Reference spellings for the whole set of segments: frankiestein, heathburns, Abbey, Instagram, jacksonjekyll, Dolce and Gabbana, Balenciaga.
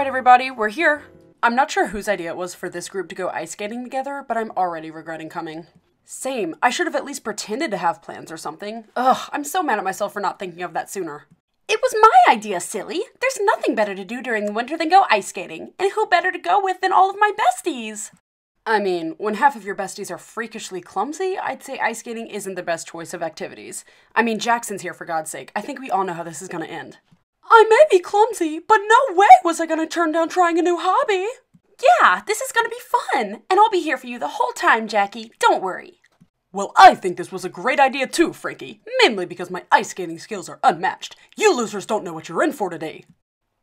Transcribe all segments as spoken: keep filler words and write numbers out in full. Alright everybody, we're here. I'm not sure whose idea it was for this group to go ice skating together, but I'm already regretting coming. Same. I should have at least pretended to have plans or something. Ugh, I'm so mad at myself for not thinking of that sooner. It was my idea, silly! There's nothing better to do during the winter than go ice skating, and who better to go with than all of my besties? I mean, when half of your besties are freakishly clumsy, I'd say ice skating isn't the best choice of activities. I mean, Jackson's here for God's sake. I think we all know how this is gonna end. I may be clumsy, but no way was I gonna turn down trying a new hobby! Yeah, this is gonna be fun! And I'll be here for you the whole time, Jackie. Don't worry. Well, I think this was a great idea too, Frankie. Mainly because my ice skating skills are unmatched. You losers don't know what you're in for today.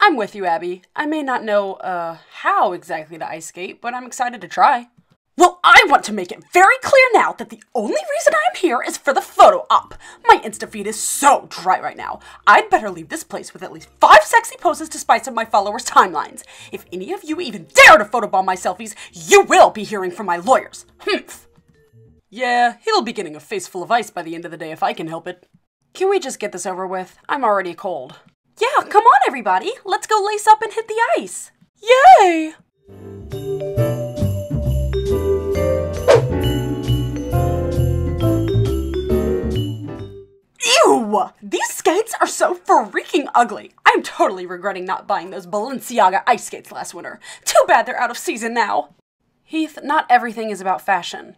I'm with you, Abby. I may not know, uh, how exactly to ice skate, but I'm excited to try. Well, I want to make it very clear now that the only reason I'm here is for the photo op. My Insta feed is so dry right now. I'd better leave this place with at least five sexy poses to spice up my followers' timelines. If any of you even dare to photobomb my selfies, you will be hearing from my lawyers. Humph. Yeah, he'll be getting a face full of ice by the end of the day if I can help it. Can we just get this over with? I'm already cold. Yeah, come on everybody, let's go lace up and hit the ice! Yay! Ew! These skates are so freaking ugly! I'm totally regretting not buying those Balenciaga ice skates last winter. Too bad they're out of season now! Heath, not everything is about fashion.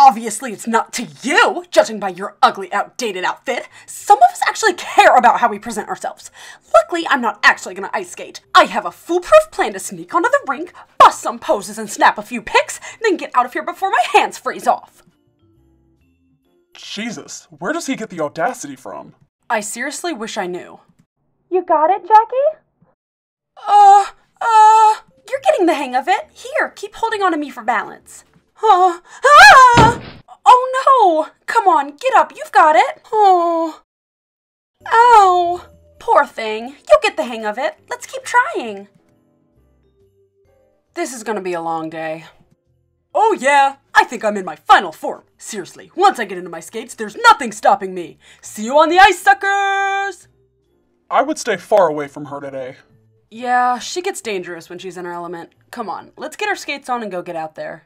Obviously it's not to you, judging by your ugly, outdated outfit. Some of us actually care about how we present ourselves. Luckily, I'm not actually gonna ice skate. I have a foolproof plan to sneak onto the rink, bust some poses and snap a few pics, then get out of here before my hands freeze off. Jesus, where does he get the audacity from? I seriously wish I knew. You got it, Jackie? Uh, uh, you're getting the hang of it. Here, keep holding on to me for balance. Oh, ah! Oh no! Come on, get up, you've got it! Oh. Ow! Poor thing. You'll get the hang of it. Let's keep trying. This is gonna be a long day. Oh yeah! I think I'm in my final form. Seriously, once I get into my skates, there's nothing stopping me. See you on the ice, suckers! I would stay far away from her today. Yeah, she gets dangerous when she's in her element. Come on, let's get our skates on and go get out there.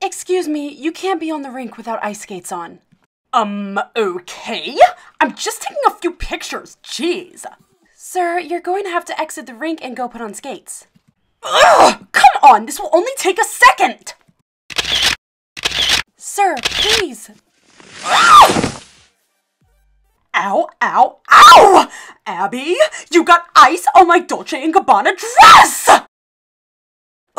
Excuse me, you can't be on the rink without ice skates on. Um, okay? I'm just taking a few pictures, jeez. Sir, you're going to have to exit the rink and go put on skates. Ugh! Come on, this will only take a second! Sir, please. Ah! Ow, ow, ow! Abby, you got ice on my Dolce and Gabbana dress!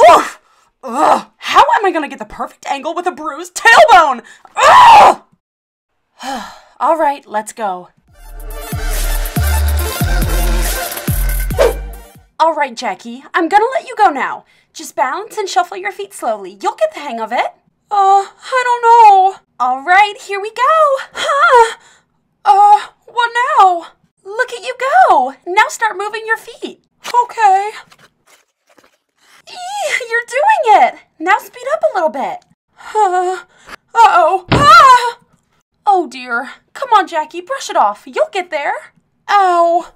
Oof! Ugh! How am I gonna get the perfect angle with a bruised tailbone? Ugh! Alright, let's go. Alright, Jackie, I'm gonna let you go now. Just balance and shuffle your feet slowly. You'll get the hang of it. Uh, I don't know. Alright, here we go! Huh! Uh, what now? Look at you go! Now start moving your feet. Okay. Eee, you're doing it! Now speed up a little bit. Uh, uh-oh. Ah! Oh dear. Come on, Jackie, brush it off. You'll get there. Ow.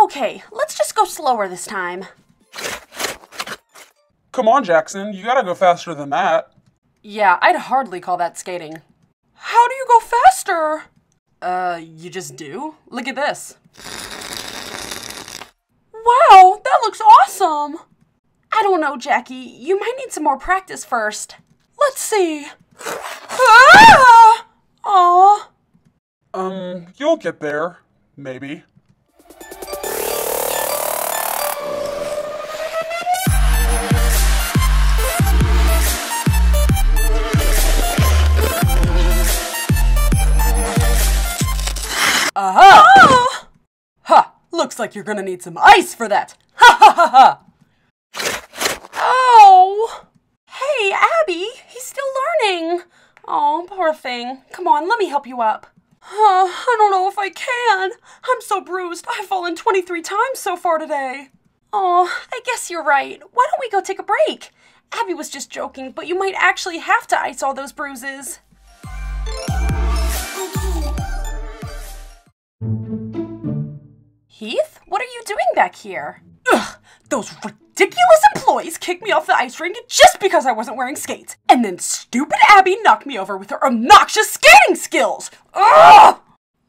Okay, let's just go slower this time. Come on, Jackson. You gotta go faster than that. Yeah, I'd hardly call that skating. How do you go faster? Uh, you just do? Look at this. Wow, that looks awesome! I don't know, Jackie. You might need some more practice first. Let's see. Ah! Aw. Um, you'll get there. Maybe. Aha! Ah! Ha! Looks like you're gonna need some ice for that! Ha ha ha ha! Oh! Hey, Abby! He's still learning! Oh, poor thing. Come on, let me help you up. Uh, I don't know if I can. I'm so bruised. I've fallen twenty-three times so far today. Oh, I guess you're right. Why don't we go take a break? Abbey was just joking, but you might actually have to ice all those bruises. Heath, what are you doing back here? Ugh, those ridiculous employees kicked me off the ice rink just because I wasn't wearing skates. And then stupid Abbey knocked me over with her obnoxious skating skills. Ugh!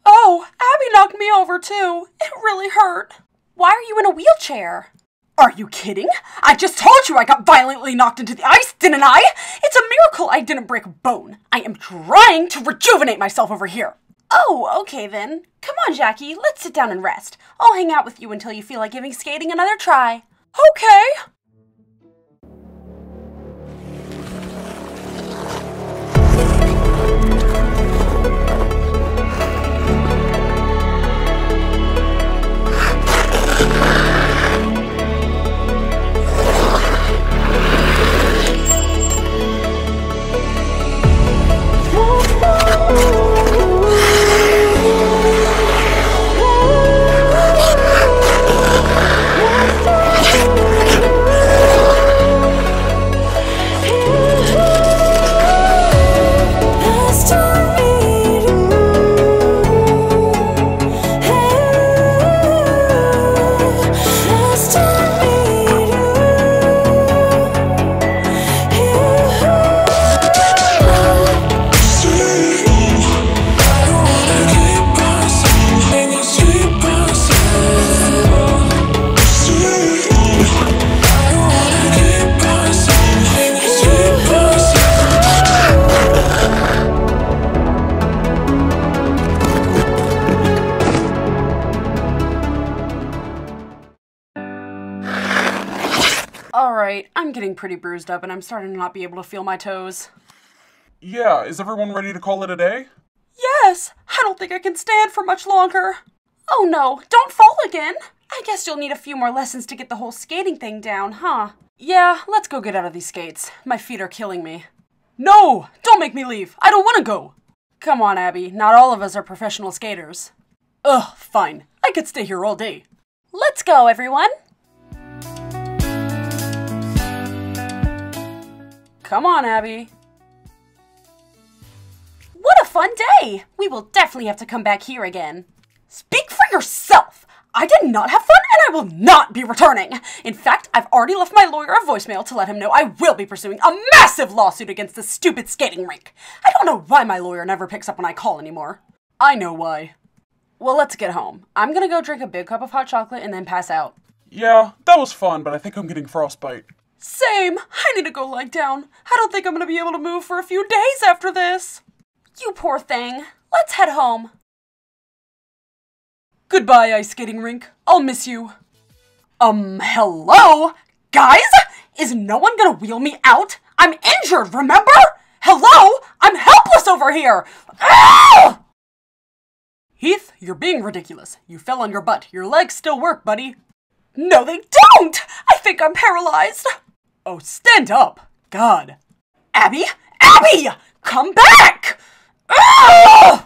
Oh, Abbey knocked me over too. It really hurt. Why are you in a wheelchair? Are you kidding? I just told you I got violently knocked into the ice, didn't I? It's a miracle I didn't break a bone. I am trying to rejuvenate myself over here. Oh, okay then. Come on, Jackie, let's sit down and rest. I'll hang out with you until you feel like giving skating another try. Okay! Alright, I'm getting pretty bruised up and I'm starting to not be able to feel my toes. Yeah, is everyone ready to call it a day? Yes! I don't think I can stand for much longer. Oh no, don't fall again! I guess you'll need a few more lessons to get the whole skating thing down, huh? Yeah, let's go get out of these skates. My feet are killing me. No! Don't make me leave! I don't want to go! Come on, Abbey, not all of us are professional skaters. Ugh, fine. I could stay here all day. Let's go, everyone! Come on, Abbey. What a fun day! We will definitely have to come back here again. Speak for yourself! I did not have fun and I will not be returning! In fact, I've already left my lawyer a voicemail to let him know I will be pursuing a massive lawsuit against this stupid skating rink. I don't know why my lawyer never picks up when I call anymore. I know why. Well, let's get home. I'm gonna go drink a big cup of hot chocolate and then pass out. Yeah, that was fun, but I think I'm getting frostbite. Same! I need to go lie down. I don't think I'm gonna be able to move for a few days after this. You poor thing. Let's head home. Goodbye, ice skating rink. I'll miss you. Um, hello? Guys? Is no one gonna wheel me out? I'm injured, remember? Hello? I'm helpless over here! Ow! Heath, you're being ridiculous. You fell on your butt. Your legs still work, buddy. No, they don't! I think I'm paralyzed. Oh, stand up! God. Abbey? Abbey! Come back! Ugh!